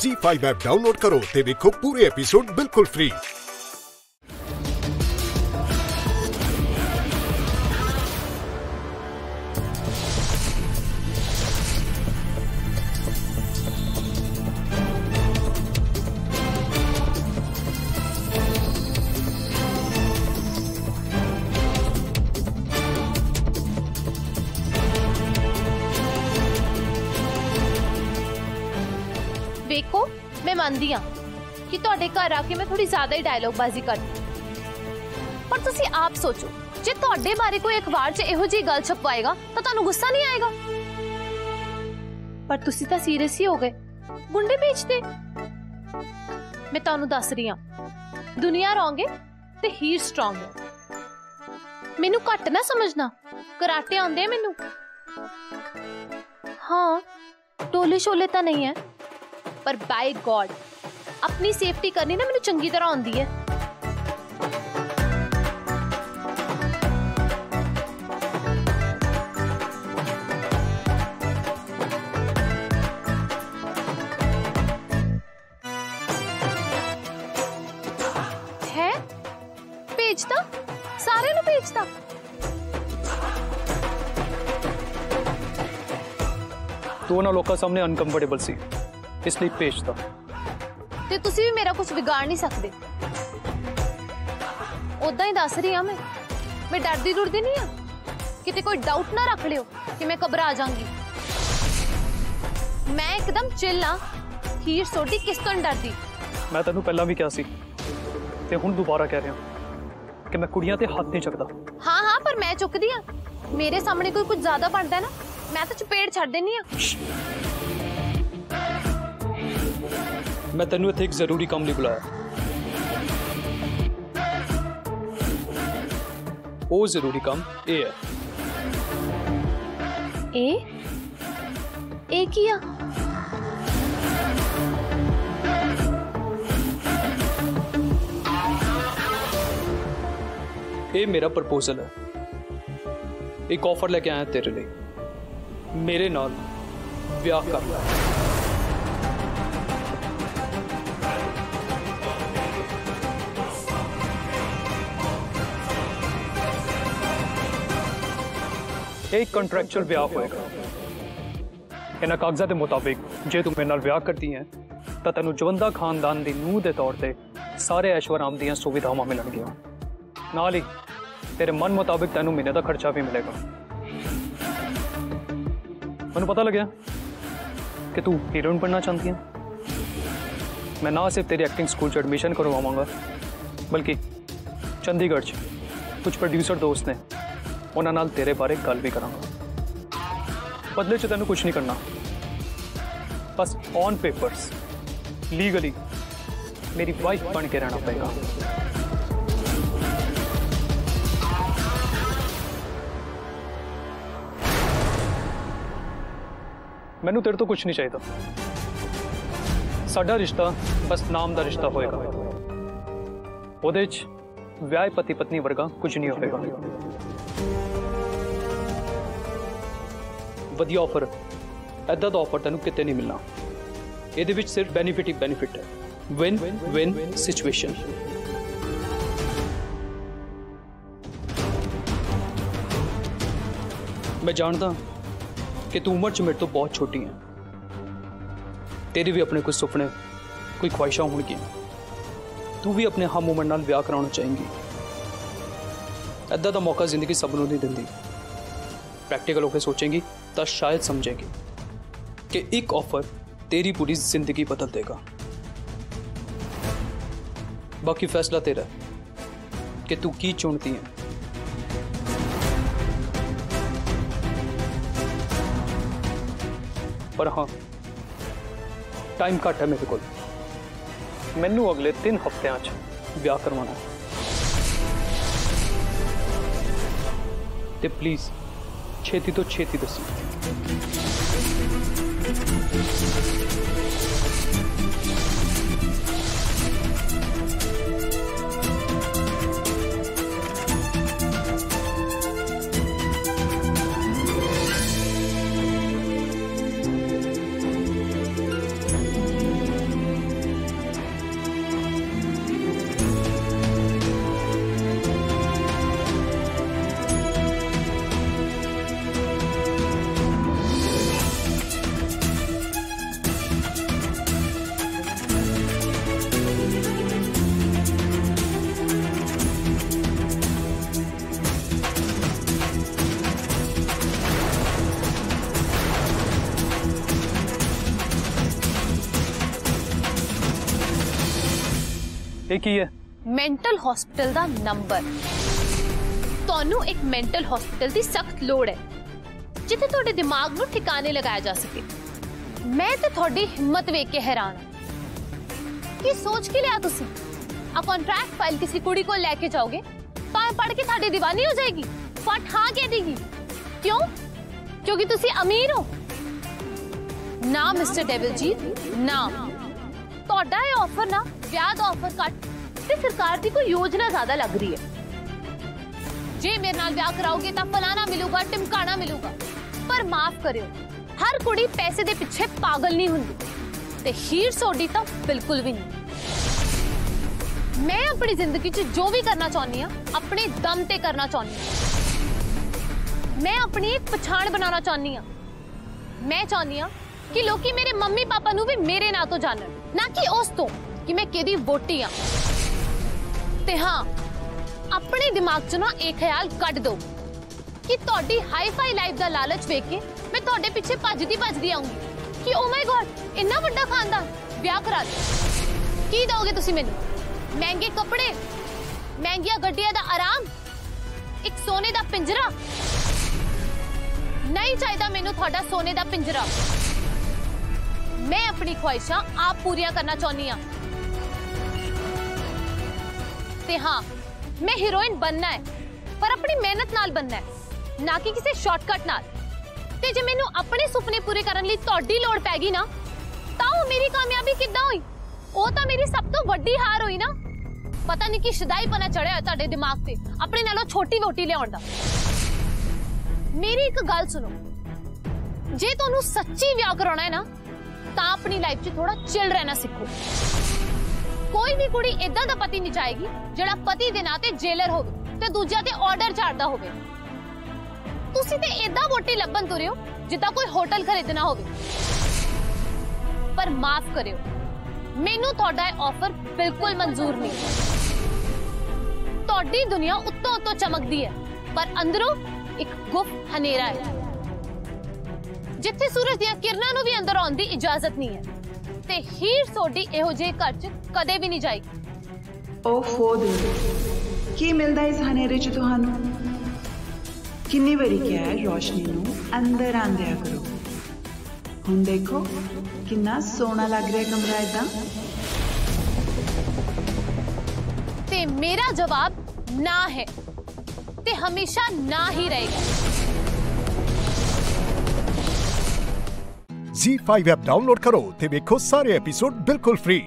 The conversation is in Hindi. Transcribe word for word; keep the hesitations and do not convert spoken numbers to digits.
ज़ी फ़ाइव ऐप डाउनलोड करो ते देखो पूरे एपिसोड बिल्कुल फ्री। देखो मैं मानदी हाँ कि तुहाडे घर आके मैं थोड़ी ज्यादा ही डायलॉग बाजी करती, पर तुसी आप सोचो जे तुहाडे बारे कोई अखबार च इहो जी गल छपवाएगा तो तुहानू गुस्सा नहीं आएगा? पर तुसी तां सीरियस ही हो गए, गुंडे बेचते। मैं तुहानू दस रही हाँ, दुनिया रॉन्ग है ते ही स्ट्रांग है। मैनू घट ना समझना, कराटे आंदे मैनू। हाँ टोले शोले तां नहीं है, पर बाय गॉड अपनी सेफ्टी करनी ना मैंने चंगी तरह आंदी है। है भेजता, सारे नू भेजता। तू ना लोग सामने अनकंफर्टेबल सी, इसलिए पेश था। ते तुसी भी मेरा कुछ बिगाड़ नहीं सकते। उदा ही दस रही हाँ मैं मैं डरदी डुरदी नहीं हाँ कि कोई डाउट ना रख लियो कि मैं घबरा जाऊंगी। मैं एकदम चिल हाँ, हीर सोडी किस तो नहीं डरती। मैं तेनू पहला भी क्या सी ते हुण दोबारा कह रहा हूं कि मैं कुड़ियां ते हाथ नहीं चकदा। हाँ हाँ पर मैं चुकदी हाँ। मेरे सामने कोई कुछ ज्यादा बनता है ना, मैं तो चपेड़ छड्ड देनी हाँ। मैं तेनू इत्थे एक जरूरी काम नहीं बुलाया। ओ जरूरी काम ए है। ए? ए किया? ए मेरा प्रपोजल है। एक ऑफर लेके आया तेरे लिए, मेरे नाल ब्याह कर ले। एक कंट्रैक्चुअल ब्याह होएगा। इन्हां कागजात के मुताबिक जे तू मेरे नाल ब्याह करती है तो तेनू जवंदा खानदान की नूह के तौर पर सारे ऐशोआराम दी सुविधावां मिलणगियां, नाल ही तेरे मन मुताबिक तेनू महीने का खर्चा भी मिलेगा। मैनू पता लग्या कि तू हीरोइन बनना चाहती है। मैं ना सिर्फ तेरी एक्टिंग स्कूल एडमिशन करवावांगा, बल्कि चंडीगढ़ कुछ प्रोड्यूसर दोस्त ने उन्हां नाल तेरे बारे गल भी करांगा। बदले च तेनू कुछ नहीं करना, बस ऑन पेपर्स लीगली मेरी वाइफ बन के रहना पड़ेगा। मैनू तेरे तो कुछ नहीं चाहिए। साडा रिश्ता बस नाम का रिश्ता होएगा, उहदे च व्याह पति पत्नी वर्गा कुछ नहीं होएगा। वधिया ऑफर, ऐसा दा ऑफर तेनू कितने नहीं मिलना। इहदे विच सिर्फ बेनीफिट ही बेनीफिट है, विन विन सिचुएशन। मैं जानता कि तू उम्र च मेरे तो बहुत छोटी है, तेरे भी अपने कुछ सुपने कोई ख्वाहिशां होंगी। तू भी अपने हम उम्र नाल ब्याह कराना चाहेंगी। ऐसा दा मौका जिंदगी सबनों नहीं दिंदी। प्रैक्टिकल होकर सोचेंगी तो शायद समझेंगे कि एक ऑफर तेरी पूरी जिंदगी बदल देगा। बाकी फैसला तेरा है कि तू की चुनती है। पर हाँ, टाइम घट है मेरे को। मैनू अगले तीन हफ्तों में ब्याह करवाना है। ते प्लीज छेती तो छेती दसी। ਇਹ ਕੀ ਹੈ? ਮੈਂਟਲ ਹਸਪੀਟਲ ਦਾ ਨੰਬਰ। ਤੁਹਾਨੂੰ ਇੱਕ ਮੈਂਟਲ ਹਸਪੀਟਲ ਦੀ ਸਖਤ ਲੋੜ ਹੈ ਜਿੱਥੇ ਤੁਹਾਡੇ ਦਿਮਾਗ ਨੂੰ ਠਿਕਾਣੇ ਲਗਾਇਆ ਜਾ ਸਕੇ। ਮੈਂ ਤੇ ਤੁਹਾਡੀ ਹਿੰਮਤ ਵੇਖ ਕੇ ਹੈਰਾਨ ਹਾਂ। ਕੀ ਸੋਚ ਕੇ ਲਿਆ ਤੁਸੀਂ? ਆ ਕੰਟਰੈਕਟ ਫਾਈਲ ਕਿਸੇ ਕੁੜੀ ਕੋਲ ਲੈ ਕੇ ਜਾਓਗੇ, ਪਾਂ ਪੜ ਕੇ ਤੁਹਾਡੀ دیਵਾਨੀ ਹੋ ਜਾਏਗੀ, ਫਟ ਹਾਂ ਕਹਿ ਦੇਗੀ। क्यों? क्योंकि तुसी अमीर हो ना मिस्टर डेविल जी, ना तोड़ा ये ऑफर ना ब्याह दा ऑफर कट ते सरकार दी कोई योजना ज्यादा लग रही है। जे मेरे नाल ब्याह कराओगे ता फलाना मिलूगा, टिमकाना मिलूगा। पर माफ करियो, हर कुड़ी पैसे दे पिछे पागल नहीं हुंदी ते हीर सोडी ता बिल्कुल भी नहीं। मैं अपनी जिंदगी च जो भी करना चाहनी हां अपने दम ते करना चाहनी हां। मैं अपनी एक पछाण बनाना चाहनी हूँ। मैं चाहनी हूँ कि लोकी मेरे मम्मी पापा नू भी मेरे ना तो जानन, ना कि उस तो कि मैं केदी वोटी हाँ। ते हाँ, अपने दिमाग च ना एक ख्याल कट दो कि तोड़ी हाई फाई लाइफ दा लालच वेख के मैं तोड़े पीछे भजदी भजदी आऊंगी कि ओ माय गॉड इन्ना वड्डा खानदान, ब्याह करा दो। की दोगे तुसी मैनू? महंगे कपड़े, महंगिया गड्डियां दा आराम, एक सोने दा पिंजरा? नहीं चाहिए मैनू थोड़ा सोने दा पिंजरा। मैं अपनी ख्वाहिशां आप पूरियां करना चाहनी हां। ते हां, मैं हीरोइन बनना है पर अपनी मेहनत नाल बनना है, ना कि किसी शॉर्टकट नाल। ते जे मैनू अपने सुपने पूरे करन लई तोड़ी लोड़ पै गई ना तां ओह मेरी कामयाबी किद्दां होई? ओह तां मेरी सब तो वड्डी हार होई ना। पता नहीं कि शदाईपना चढ़िया तुहाडे दिमाग ते अपने नालों छोटी वोटी लिआउण दा। मेरी एक गल सुनो, जे तुहानू सच्ची ब्याह कराना है ना तां अपनी लाइफ च थोड़ा चिल रहना सीखो। कोई भी कुड़ी इदां दा पति नहीं चाहेगी जिहड़ा पति दे नाते जेलर होवे ते दूजा ते आर्डर झाड़दा होवे। तुसी ते इदां वोटी लब्भन तुरे हो जिद्दां कोई होटल खरीदना होवे। पर माफ करियो, मैनू तुहाडा इह ऑफर बिल्कुल मंजूर नहीं। तुहाडी दुनिया उत्तों उत्तों चमकदी है पर अंदरों एक गुप्त हनेरा है जिथे सूरज दी किरणां नूं भी अंदर आउण दी इजाजत नहीं है। ते हीर सोडी इहो जे घर च कदे भी नहीं जाएगी। ओ फोद, की मिलदा इस हनेरे च तुहानू? कितनी वारी क्या है रोशनी नूं अंदर आंदे करो। हुण देखो कितना सोहना लग रहा है कमरा इदां। ते मेरा जवाब ना है ते हमेशा ना ही रहेगा। ज़ी फाइव ऐप डाउनलोड करो ते देखो सारे एपिसोड बिल्कुल फ्री।